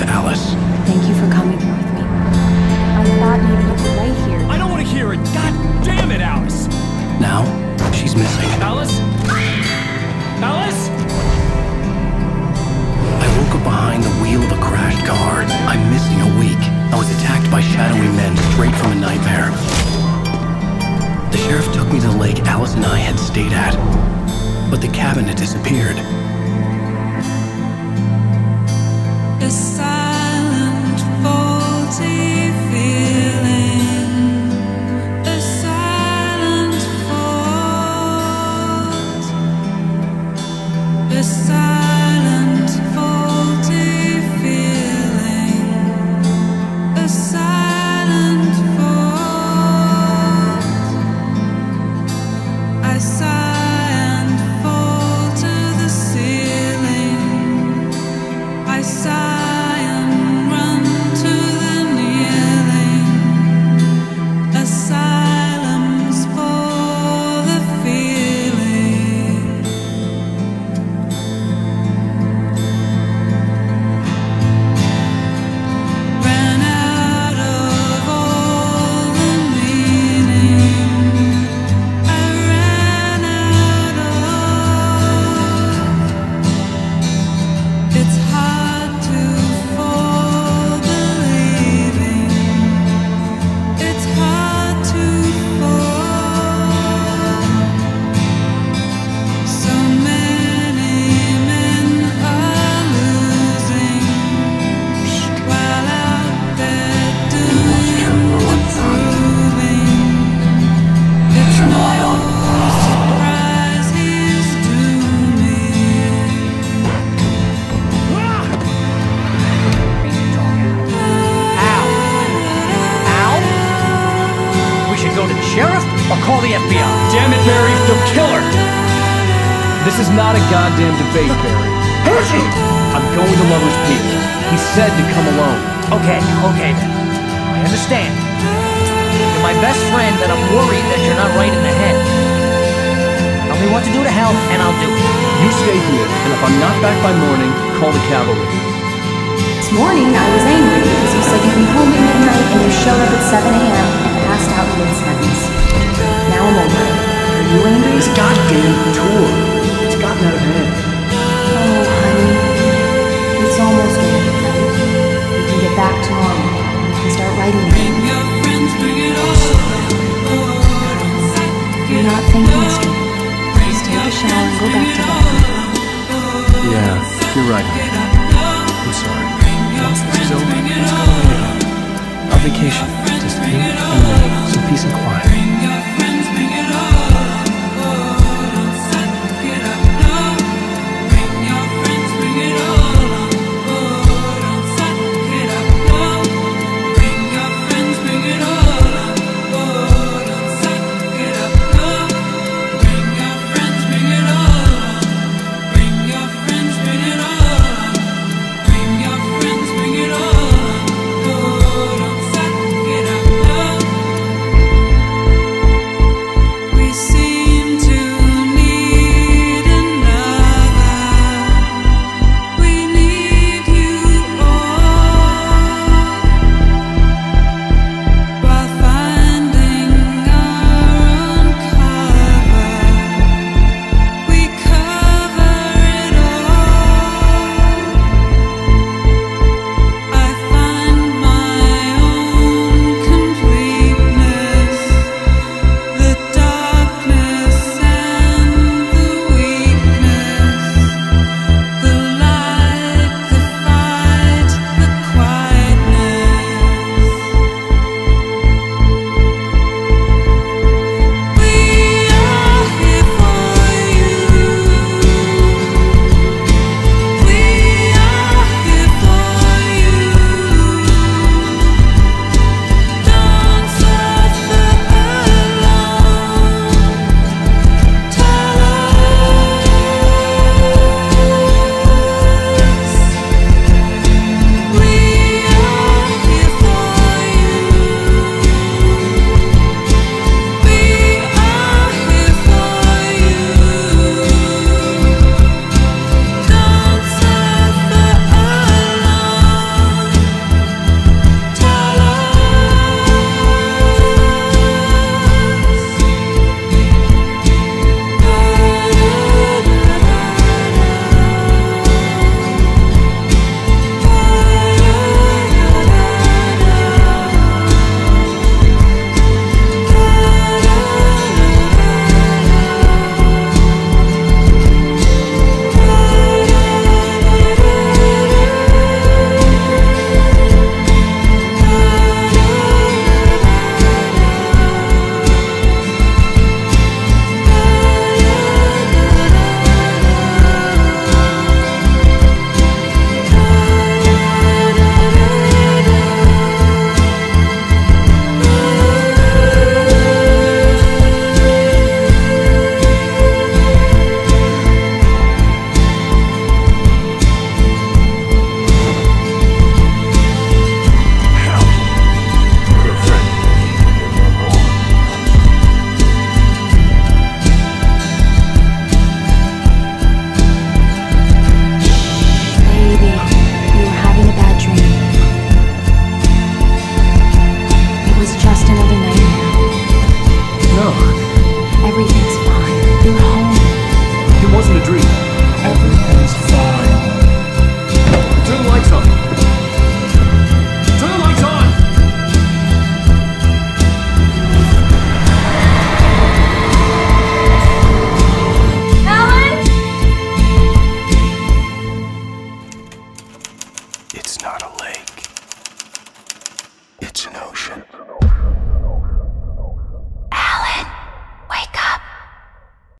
with Alice. Thank you for coming here with me. I thought maybe you were right here. I don't want to hear it! God damn it, Alice! Now, she's missing. Alice? Alice? I woke up behind the wheel of a crashed car. I'm missing a week. I was attacked by shadowy men straight from a nightmare. The sheriff took me to the lake Alice and I had stayed at, but the cabin had disappeared. A silent, faulty feeling. A silent fault. A silent, faulty feeling. A silent fault. I saw. Sheriff, or call the FBI? Damn it, Barry, they'll kill her! This is not a goddamn debate, Barry. Who is he? I'm going to Lover's Peak. He said to come alone. Okay then. I understand. You're my best friend, and I'm worried that you're not right in the head. Tell me what to do to help, and I'll do it. You stay here, and if I'm not back by morning, call the cavalry. This morning, I was angry because you said you'd be home at midnight, and you showed up at 7 a.m. Passed out in sentence. Now I'm over. Are you angry? This goddamn tour. It's gotten out of hand. Oh, honey. It's almost over. We can get back to normal. We can start writing again. You're not thinking straight. Just take a shower and go back to bed. Yeah, you're right. I'm sorry. Once this is over, let's go away. Our vacation. Just you and me. Some peace and quiet. street. Everything's fine. Turn the lights on. Turn the lights on! Alan? It's not a lake. It's an ocean.